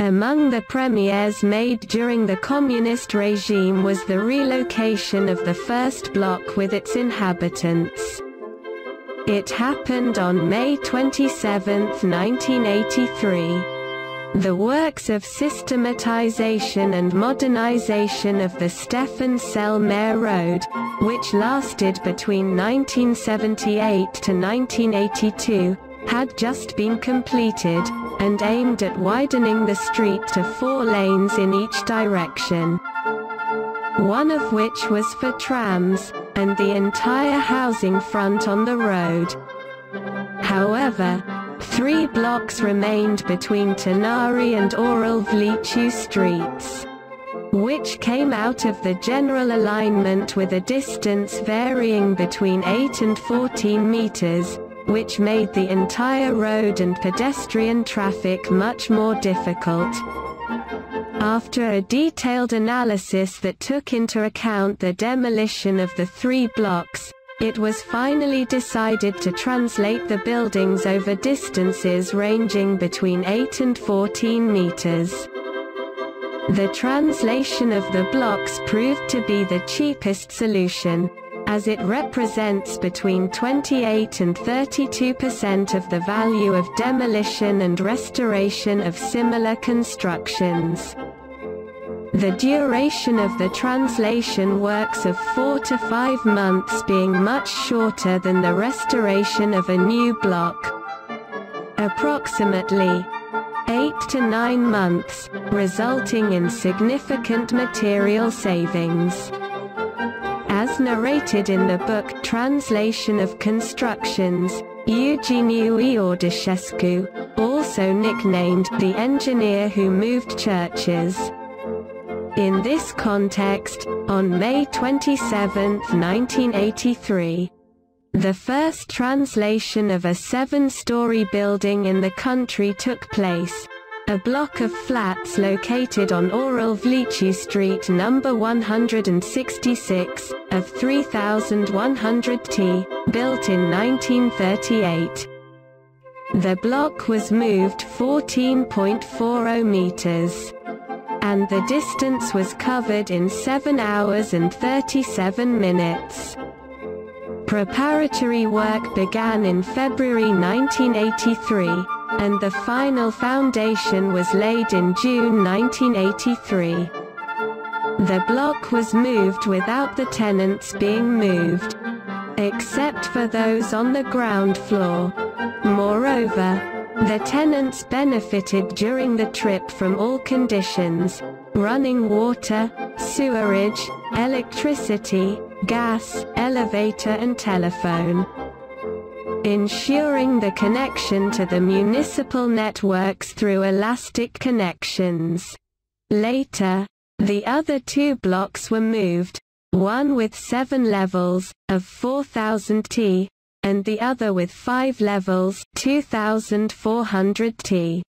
Among the premiers made during the communist regime was the relocation of the first block with its inhabitants. It happened on May 27, 1983. The works of systematization and modernization of the Ştefan cel Mare Road, which lasted between 1978 to 1982, had just been completed, and aimed at widening the street to 4 lanes in each direction, one of which was for trams, and the entire housing front on the road. However, 3 blocks remained between Tunari and Aurel Vlaicu streets, which came out of the general alignment with a distance varying between 8 and 14 meters, which made the entire road and pedestrian traffic much more difficult. After a detailed analysis that took into account the demolition of the 3 blocks, it was finally decided to translate the buildings over distances ranging between 8 and 14 meters. The translation of the blocks proved to be the cheapest solution, as it represents between 28 and 32% of the value of demolition and restoration of similar constructions. The duration of the translation works of 4 to 5 months being much shorter than the restoration of a new block. Approximately 8 to 9 months, resulting in significant material savings. As narrated in the book Translation of Constructions, Eugeniu Iordăchescu, also nicknamed the engineer who moved churches. In this context, on May 27, 1983, the first translation of a 7-story building in the country took place, a block of flats located on Aurel Vlaicu Street number 166, of 3100 T, built in 1938. The block was moved 14.40 meters, and the distance was covered in 7 hours and 37 minutes. Preparatory work began in February 1983. And the final foundation was laid in June 1983. The block was moved without the tenants being moved, except for those on the ground floor. Moreover, the tenants benefited during the trip from all conditions: running water, sewerage, electricity, gas, elevator and telephone, ensuring the connection to the municipal networks through elastic connections. Later, the other 2 blocks were moved, one with 7 levels, of 4000 T, and the other with 5 levels, 2400 T.